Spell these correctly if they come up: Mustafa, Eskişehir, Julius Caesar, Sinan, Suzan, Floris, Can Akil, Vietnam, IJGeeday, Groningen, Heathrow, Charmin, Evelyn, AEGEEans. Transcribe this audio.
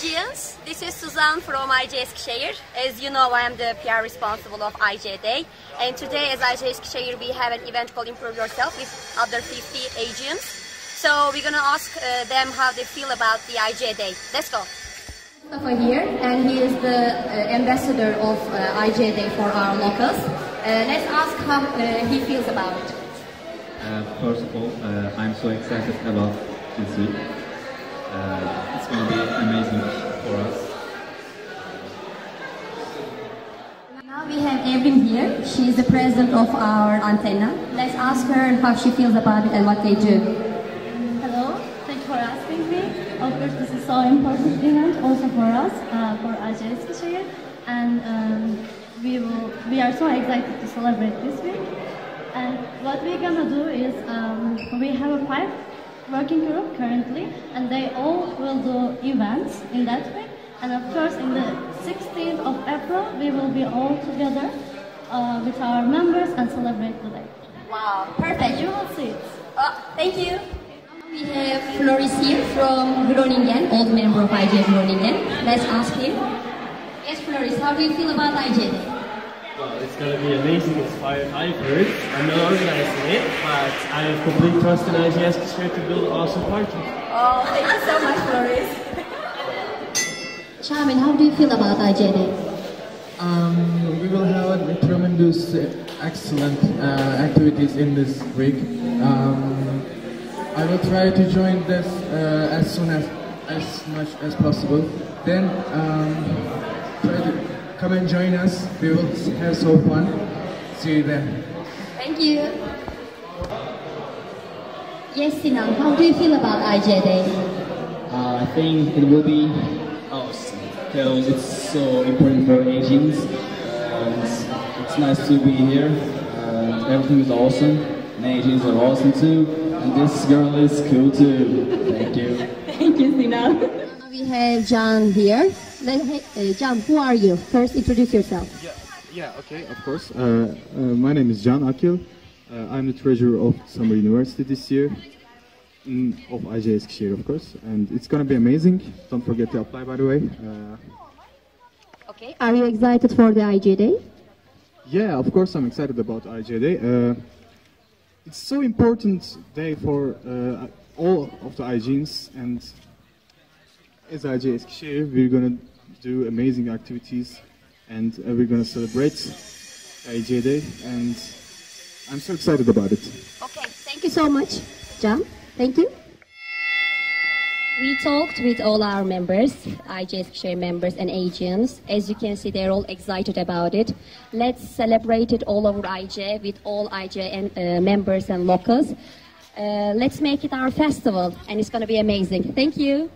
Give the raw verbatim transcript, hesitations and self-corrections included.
AEGEEans, this is Suzan from I J Eskişehir. As you know, I am the P R responsible of IJGeeday. And today, as I J Eskişehir, we have an event called Improve Yourself with other fifty AEGEEans. So we're gonna ask uh, them how they feel about the IJGeeday. Let's go. Mustafa here, and he is the uh, ambassador of uh, IJGeeday for our locals. Uh, let's ask how uh, he feels about it. Uh, first of all, uh, I'm so excited about this week. Uh, it's going to be amazing for us. Now we have Evelyn here. She is the president of our antenna. Let's ask her how she feels about it and what they do. Hello, thank you for asking me. Of course, this is so important event also for us, uh, for I J Eskişehir, and um, we will. We are so excited to celebrate this week. And what we're gonna do is um, we have a five working group currently, and they all will do events in that way. And of course, in the sixteenth of April, we will be all together uh, with our members and celebrate the day. Wow, perfect! You will see it. Oh, thank you. We have Floris here from Groningen, old member of I J Groningen. Let's ask him. Yes, Floris, how do you feel about I J? Well, it's going to be amazing as far as I've heard. I'm not organizing it, but I have complete trust in I J Eskişehir to build an awesome party. Oh, thank you so much, Floris. Charmin, how do you feel about I J Day? Um, we will have tremendous, excellent uh, activities in this week. Um, I will try to join this uh, as soon as, as much as possible. Then, um, try to come and join us. We will have so fun. See you then. Thank you. Yes, Sinan, how do you feel about I J Day? Uh, I think it will be awesome because it's so important for Asians. Uh, it's, it's nice to be here. Uh, everything is awesome. And Asians are awesome too. And this girl is cool too. Thank you. Thank you, Sinan. We have Can here. Uh, Can, who are you? First, introduce yourself. Yeah, yeah, okay, of course. Uh, uh, my name is Can Akil. Uh, I'm the treasurer of Summer University this year, mm, of I J Eskişehir, of course. And it's gonna be amazing. Don't forget to apply, by the way. Uh, okay. Are you excited for the I J Day? Yeah, of course, I'm excited about I J Day. Uh, it's so important day for uh, all of the I J Eans, and as I J Eskişehir, we're gonna do amazing activities, and uh, we're gonna celebrate I J Day, and I'm so excited about it. Okay, thank you so much, Can. Thank you. We talked with all our members, I J Eskişehir members and agents. As you can see, they're all excited about it. Let's celebrate it all over I J with all I J and, uh, members and locals. Uh, let's make it our festival, and it's gonna be amazing. Thank you.